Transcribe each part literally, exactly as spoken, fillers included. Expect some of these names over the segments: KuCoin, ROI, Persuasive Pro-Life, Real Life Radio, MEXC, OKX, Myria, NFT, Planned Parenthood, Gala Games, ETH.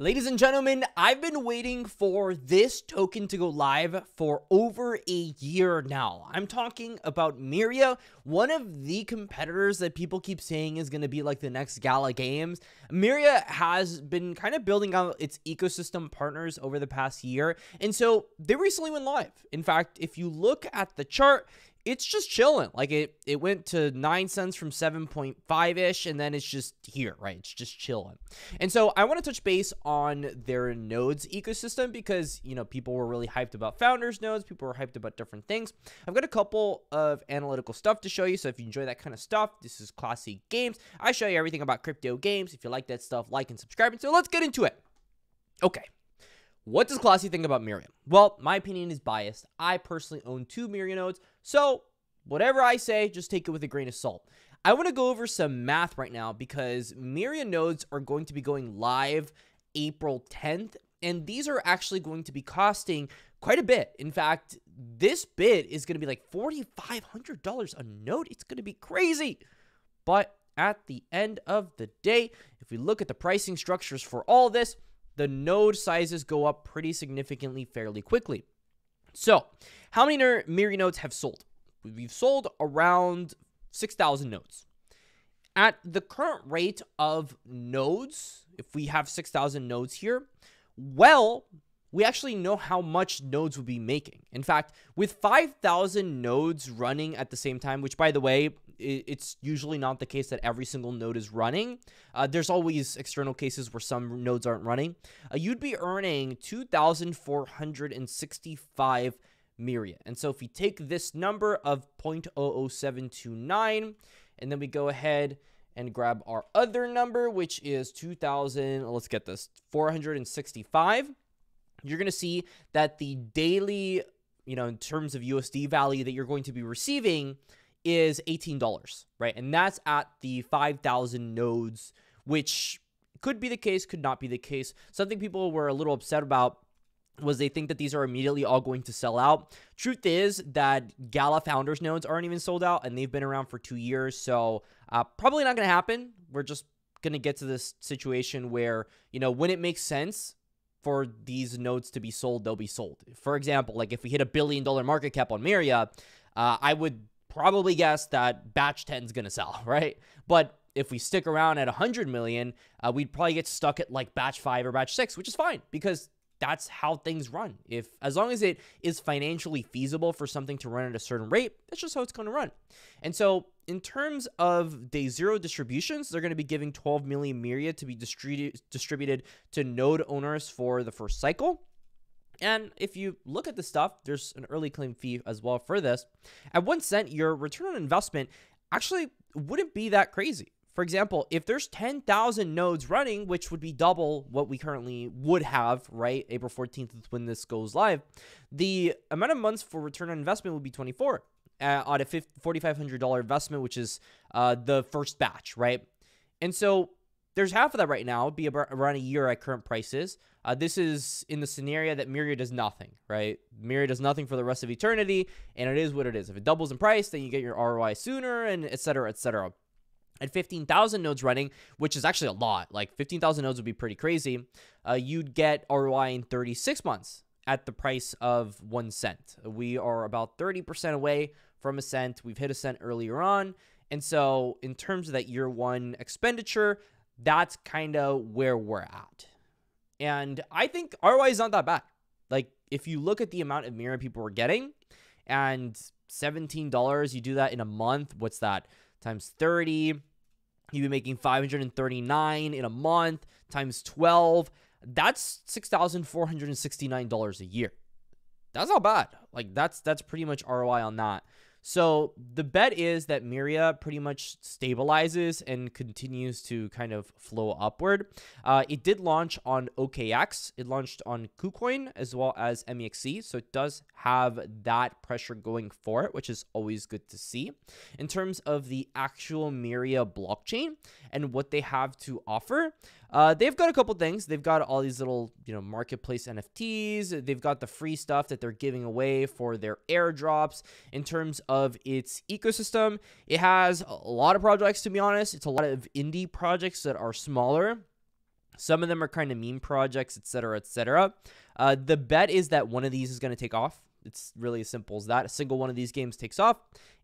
Ladies and gentlemen, I've been waiting for this token to go live for over a year now. I'm talking about Myria, one of the competitors that people keep saying is going to be like the next Gala Games. Myria has been kind of building out its ecosystem partners over the past year, and so they recently went live. In fact, if you look at the chart, it's just chilling. Like it, it went to nine cents from seven point five ish, and then it's just here, right? It's just chilling. And so I want to touch base on their nodes ecosystem because, you know, people were really hyped about founders nodes. People were hyped about different things. I've got a couple of analytical stuff to show you. So if you enjoy that kind of stuff, this is Classy Games. I show you everything about crypto games. If you like that stuff, like and subscribe. And so let's get into it. Okay. What does Classy think about Myria? Well, my opinion is biased. I personally own two Myria nodes, so whatever I say, just take it with a grain of salt. I want to go over some math right now because Myria nodes are going to be going live April tenth, and these are actually going to be costing quite a bit. In fact, this bid is going to be like forty-five hundred dollars a node. It's going to be crazy, but at the end of the day, if we look at the pricing structures for all this, the node sizes go up pretty significantly fairly quickly. So how many Myria nodes have sold? We've sold around six thousand nodes. At the current rate of nodes, if we have six thousand nodes here, well, we actually know how much nodes will be making. In fact, with five thousand nodes running at the same time, which by the way, it's usually not the case that every single node is running. Uh, there's always external cases where some nodes aren't running. Uh, you'd be earning two thousand four hundred sixty-five Myria. And so if we take this number of zero point zero zero seven two nine, and then we go ahead and grab our other number, which is two thousand, let's get this, four hundred sixty-five. You're going to see that the daily, you know, in terms of U S D value that you're going to be receiving is eighteen dollars, right? And that's at the five thousand nodes, which could be the case, could not be the case. Something people were a little upset about was they think that these are immediately all going to sell out. Truth is that Gala Founders nodes aren't even sold out, and they've been around for two years, so uh, probably not going to happen. We're just going to get to this situation where, you know, when it makes sense for these nodes to be sold, they'll be sold. For example, like if we hit a billion dollar market cap on Myria, uh, I would probably guess that batch ten is going to sell, right? But if we stick around at one hundred million, uh, we'd probably get stuck at like batch five or batch six, which is fine because that's how things run. If as long as it is financially feasible for something to run at a certain rate, that's just how it's going to run. And so in terms of day zero distributions, they're going to be giving twelve million Myria to be distributed distributed to node owners for the first cycle. And if you look at the stuff, there's an early claim fee as well for this. At one cent, your return on investment actually wouldn't be that crazy. For example, if there's ten thousand nodes running, which would be double what we currently would have, right? April fourteenth is when this goes live. The amount of months for return on investment would be twenty-four uh, on a four thousand five hundred dollar investment, which is uh, the first batch, right? And so there's half of that right now. It'd be about around a year at current prices. Uh, this is in the scenario that Myria does nothing, right? Myria does nothing for the rest of eternity, and it is what it is. If it doubles in price, then you get your R O I sooner, and et cetera, et cetera. At fifteen thousand nodes running, which is actually a lot, like fifteen thousand nodes would be pretty crazy, uh, you'd get R O I in thirty-six months at the price of one cent. We are about thirty percent away from a cent. We've hit a cent earlier on, and so in terms of that year one expenditure, that's kind of where we're at. And I think R O I is not that bad. Like if you look at the amount of Myria people were getting and seventeen dollars, you do that in a month. What's that times thirty? You'd be making five hundred thirty-nine in a month times twelve. That's six thousand four hundred sixty-nine dollars a year. That's not bad. Like that's, that's pretty much R O I on that. So the bet is that Myria pretty much stabilizes and continues to kind of flow upward. Uh, it did launch on O K X. It launched on KuCoin as well as M E X C. So it does have that pressure going for it, which is always good to see. In terms of the actual Myria blockchain and what they have to offer, uh, they've got a couple things. They've got all these little, you know, marketplace N F Ts. They've got the free stuff that they're giving away for their airdrops. In terms of its ecosystem, it has a lot of projects, to be honest. It's a lot of indie projects that are smaller. Some of them are kind of meme projects, et cetera, et cetera. Uh, the bet is that one of these is going to take off. It's really as simple as that. A single one of these games takes off,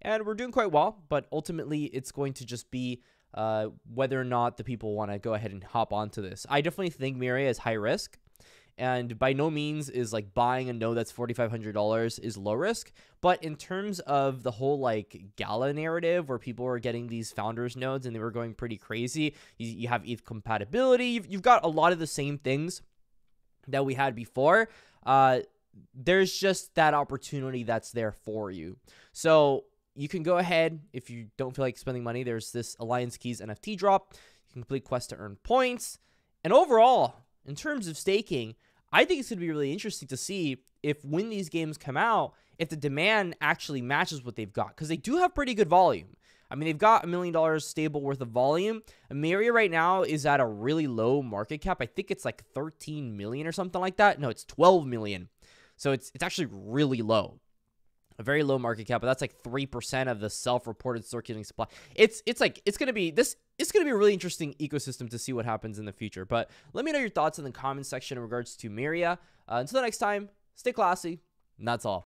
and we're doing quite well. But ultimately, it's going to just be uh, whether or not the people want to go ahead and hop onto this. I definitely think Myria is high risk, and by no means is like buying a node that's forty-five hundred dollars is low risk. But in terms of the whole like Gala narrative where people were getting these founders nodes and they were going pretty crazy, you, you have E T H compatibility. You've, you've got a lot of the same things that we had before. Uh, there's just that opportunity that's there for you. So you can go ahead if you don't feel like spending money. There's this Alliance Keys N F T drop. You can complete quests to earn points. And overall, in terms of staking, I think it's going to be really interesting to see if when these games come out, if the demand actually matches what they've got, because they do have pretty good volume. I mean, they've got a million dollars stable worth of volume. Myria right now is at a really low market cap. I think it's like thirteen million or something like that. No, it's twelve million. So it's, it's actually really low. A very low market cap, but that's like three percent of the self-reported circulating supply. It's it's like it's gonna be this. It's gonna be a really interesting ecosystem to see what happens in the future. But let me know your thoughts in the comment section in regards to Myria. Uh, until next time, stay classy. And that's all.